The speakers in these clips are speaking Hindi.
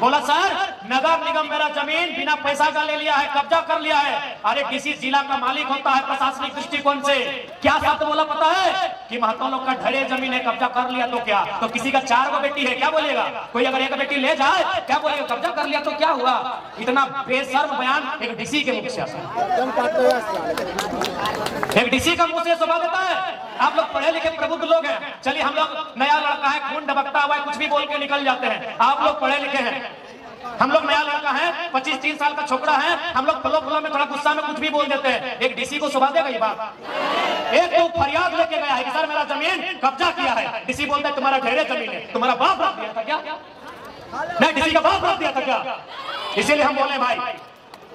बोला सर नगर निगम मेरा जमीन बिना पैसा का ले लिया है, कब्जा कर लिया है। अरे किसी जिला का मालिक होता है प्रशासनिक दृष्टिकोण से। क्या शब्द बोला पता है कि महात्मा लोग का ढड़े जमीन है, कब्जा कर लिया तो क्या? तो किसी का 4 बेटी है क्या बोलेगा? कोई अगर 1 बेटी ले जाए क्या बोलेगा? कब्जा कर लिया तो क्या हुआ? इतना बेशर्म बयान एक डीसी के मुख से मुख से सुना देता है। आप लोग पढ़े लिखे प्रबुद्ध लोग हैं, चलिए हम लोग नया लड़का है, खून डबकता हुआ है, कुछ भी बोल के निकल जाते हैं। आप लोग पढ़े लिखे हैं, हम लोग नया लड़का है, 25-30 साल का छोकरा है, हम लोग फलो फलो में थोड़ा गुस्सा में कुछ भी बोल देते हैं। एक डीसी को सुबह देगा ये बात। एक तो फरियाद लेके गया है कि सर मेरा जमीन कब्जा किया है, डीसी बोलता है तुम्हारा ढेरे जमीन है, तुम्हारा बाप रख दिया था क्या? नहीं, डीसी का बाप रख दिया था क्या? इसीलिए हम बोले भाई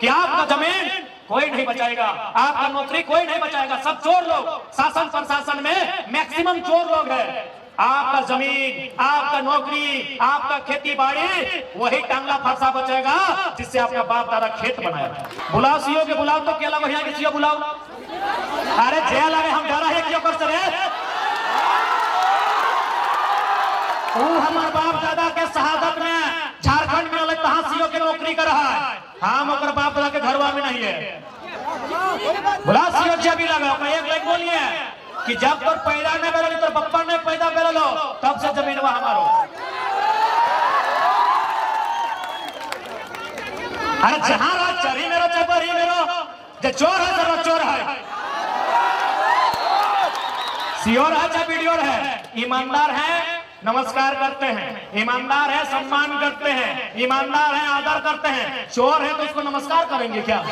कि आपका जमीन कोई नहीं बचाएगा, आपका नौकरी कोई नहीं बचाएगा, सब चोर लोग। शासन प्रशासन में मैक्सिमम चोर लोग हैं। आपका जमीन, आपका नौकरी, आपका खेती बाड़ी, वही टांगला फरसा बचेगा जिससे आपका बाप दादा खेत बनाया। बुलाओ सीओ के, बुलाओ तो केला भैया के सीओ बुलाओ। अरे जेल आगे हम डरा है क्यों कर सरे? वो हमारे बाप दादा के शहादत में झारखंड में अलग तहां सीओ के नौकरी कर रहा है, हम हाँ अगर बाप दादा के घरवा में नहीं है। बुलाओ सीओ जी अभी लगा, एक लाइन बोलिए कि जब तक पैदा न बेलो तो पप्पा ने पैदा बेलो तब से जमीन वहां मारो। अरे जहां चरी मेरो चबरी मेरो, जो चोर है जरा चोर है, सियोर है चाहे वीडियो है, ईमानदार है, नमस्कार करते हैं, ईमानदार है सम्मान करते हैं, ईमानदार है आदर करते हैं। चोर है तो उसको नमस्कार करेंगे क्या?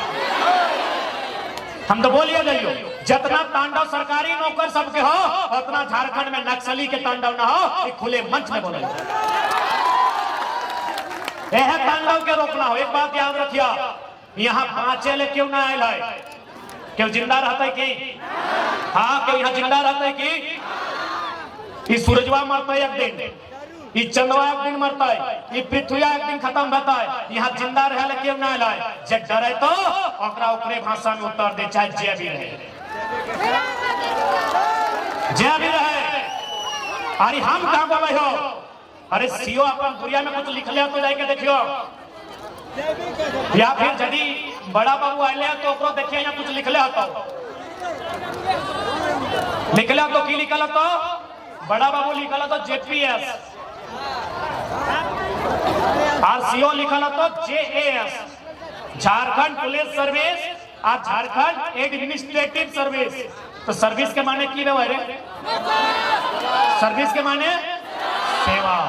हम तो बोलिए जाइयो, जितना तांडव सरकारी नौकर सबके हो उतना झारखंड में नक्सली के तांडव ना हो। एक खुले मंच में बोले यह तांडव के रोकना हो। एक बात याद रखिया, यहाँ पांचे ले क्यों ना आए? क्यों जिंदा रहता है कि हाँ, क्यों यहाँ जिंदा रहता है कि सूरजवा मरता है एक दिन, चंदवा एक दिन मरता है, पृथ्वी एक दिन खत्म होता है, यहाँ जिंदा रहे क्यों ना लाए? जब डरे तो ओकरे भाषा में उत्तर दे, चाहे जे भी रहे जे भी रहे। अरे हम कहाँ बोले हो? अरे सीओ अपन दुनिया में कुछ लिख लिया तो जाके देखियो, या फिर यदि बड़ा बाबू आए तो ओकरो देखिए यहाँ कुछ लिख लिया तो निकला तो की निकला तो बड़ा बाबू निकला तो जेपीएस आरसीओ लिखल तो जेएस, झारखंड पुलिस सर्विस और झारखंड एडमिनिस्ट्रेटिव सर्विस। तो सर्विस के माने की रे? सर्विस के माने सेवा,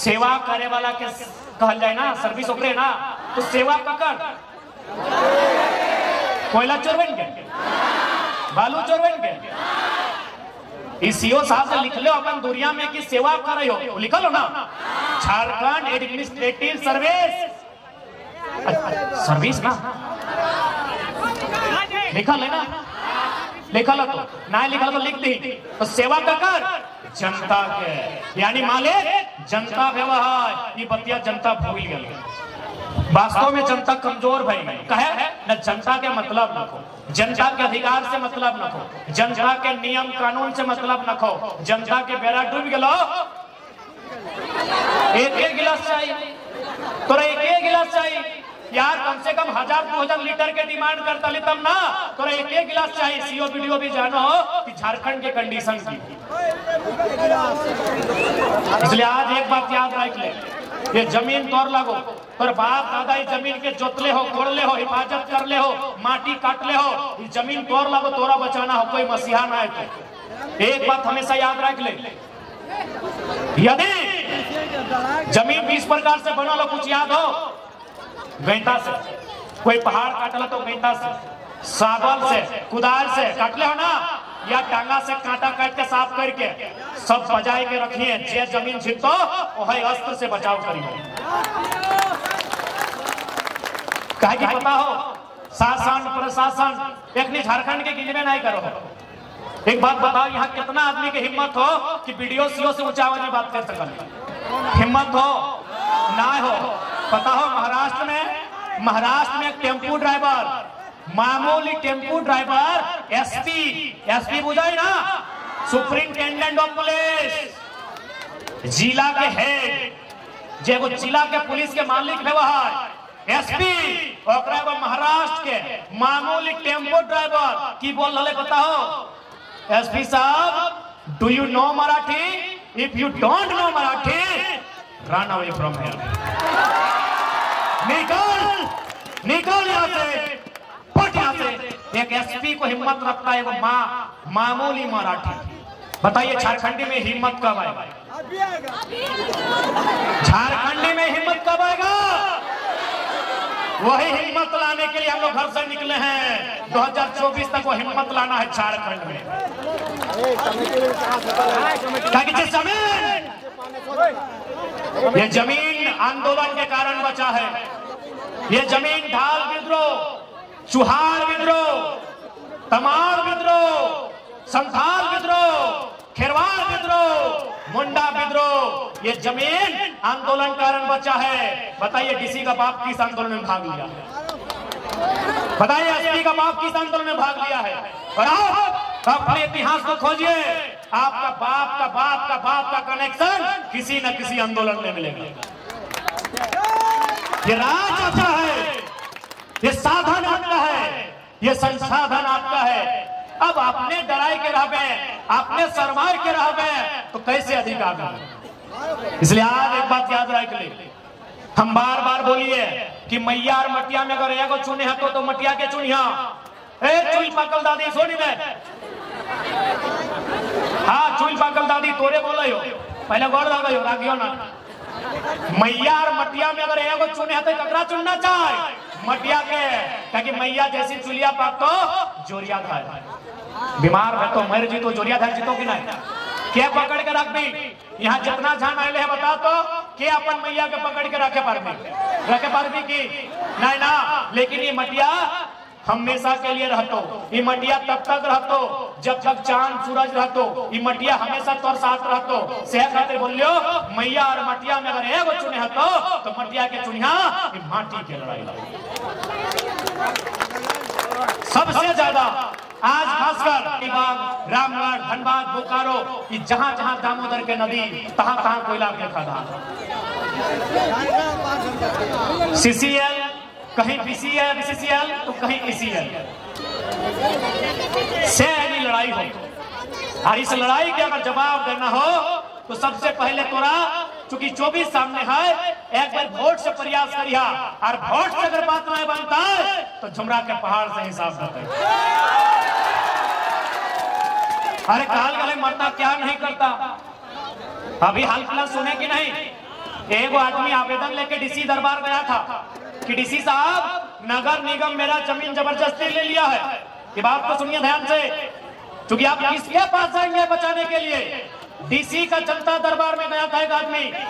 सेवा करे वाला के कहल जाए ना सर्विस ओकरे ना। तो सेवा पकड़ कोयला चोर बन गए, बालू चोर बन गए। सीओ साहब से लिख लो अपन दुनिया में कि सेवा कर रहे हो, लिखा लो ना झारखंड एडमिनिस्ट्रेटिव सर्विस, सर्विस ना लिखा लेना, लिखा लो तो ना लिखा तो लिख दी। तो सेवा का कर जनता के, यानी मालिक जनता व्यवहार, ये बतिया जनता भूल गई। वास्तव में जनता कमजोर भाई गई, कहे ना जनता के मतलब रखो, जनता के अधिकार से मतलब न हो, जनता के नियम कानून से मतलब न हो। जनता के बेड़ा डूब गलो, एक गिलास चाहिए तो एक गिलास चाहिए यार, कम से कम 1000-2000 लीटर के डिमांड करता ले तब ना तो एक गिलास चाहिए। सीओ वीडियो भी जानो हो कि झारखंड के कंडीशन की, इसलिए आज एक बात याद रख ले, ये जमीन तोड़ लगो पर बाप दादा ये जमीन के जोतले हो, कोड़ले हो, हिफाजत कर ले हो, माटी काट ले हो, ये जमीन तोड़ लगो तोरा बचाना हो, कोई मसीहा ना है। एक बात हमेशा याद रख ले, यदि जमीन 20 प्रकार से बना लो कुछ याद हो, गैंता से कोई पहाड़ काटला तो गैंता से, साबल से, कुदाल से काट ले हो ना, या टांगा से कांटा काट के साफ करके सब बजाय के रखिए। जे जमीन छितो वही अस्त्र से बचाव करिए। काहे की पता हो शासन प्रशासन एक झारखंड के गिनने नहीं करो। एक बात बताओ, यहाँ कितना आदमी के हिम्मत हो कि वीडियो सीओ से ऊंचा आवाज में बात कर सके? हिम्मत हो ना हो? पता हो महाराष्ट्र में टेम्पू ड्राइवर, मामूली टेम्पू ड्राइवर एसपी बुझाई ना, सुप्रिंटेंडेंट ऑफ पुलिस, जिला के हेड, जेगो जिला के पुलिस के मालिक है वह एसपी और महाराष्ट्र के मामूली टेम्पो ड्राइवर की बोल रहे बताओ। एसपी साहब, do you know Marathi? If you don't know Marathi, run away from here. निकल यहाँ से, पट यहाँ से। एक एसपी को हिम्मत रखता है वो मामूली मराठी। बताइए झारखंडी में हिम्मत कब आएगा? झारखंडी में हिम्मत कब आएगा? वही हिम्मत लाने के लिए हम लोग घर से निकले हैं। 2024 तक वो हिम्मत लाना है झारखंड में। ये जमीन आंदोलन के कारण बचा है। ये जमीन ढाल विद्रोह, चुहार विद्रोह, तमार विद्रोह, संथाल विद्रोह, खेरवाड़ विद्रोह, मुंडा विद्रोह, ये जमीन आंदोलन कारण बचा है। बताइए डीसी का बाप किस आंदोलन में भाग लिया है? बताइए एसपी का बाप किस आंदोलन में भाग लिया है? और आप अपने इतिहास को खोजिए, आपका बाप का बाप का बाप का कनेक्शन किसी न किसी आंदोलन में मिलेगा। ये राज अच्छा है, ये साधन आपका है, ये संसाधन आपका है। अब आपने डराए के रह गए, आपने शरमाए के रह गए, तो कैसे अधिकार मिले? इसलिए आज एक बात याद रखिए, हम बार बार बोलिए कि मैया और मटिया में अगर एगो चुने हैं तो मटिया के चुनिया। ए चुल पाकल दादी सोनी में, हाँ चुल पाकल दादी तोरे बोले हो, पहले गौर लगा हो रागियो ना। मैया और मटिया में अगर एगो चुने हैं तो ककरा चुनना चाहे? मटिया के, ताकि मैया जैसी चुलिया पाप तो जोरिया खाए। बीमार है तो मर जी तो जोरिया धर जीतो कि नहीं? क्या पकड़ के रख दी? यहाँ जितना जान आए बता तो क्या अपन मैया के पकड़ के रखे पार भी की नहीं ना। लेकिन ये मटिया हमेशा के लिए रहतो। ये मटिया तब तक रहतो जब तक चांद सूरज रहतो। ये मटिया हमेशा तोर साथ रहतो। सेह खातिर बोलियो, मैया और मटिया में अगर एगो चुने हतो तो मटिया के चुनिया माटी के लड़ाई। सबसे ज्यादा आज खासकर रामगढ़, धनबाद, बोकारो, ये जहाँ जहाँ दामोदर के नदी, तहाँ तहाँ कोयला के खदान। सीसीएल कहीं बीसीएल तो कहीं ईसीएल से लड़ाई हो। और इस लड़ाई के अगर जवाब देना हो तो सबसे पहले तोरा, चूंकि 24 सामने है, एक बार वोट से प्रयास करिया। और वोट से अगर बात नहीं बनता तो झुमरा के पहाड़ से हिसाब होता। अरे काल मरता क्या नहीं करता। अभी हाल फिलहाल सुने कि नहीं, एगो आदमी आवेदन लेके डीसी दरबार गया था कि डीसी साहब, नगर निगम मेरा जमीन जबरदस्ती ले लिया है। ये बात को सुनिए ध्यान से, क्योंकि आप किसके पास आएंगे बचाने के लिए। डीसी का जनता दरबार में गया था एक आदमी।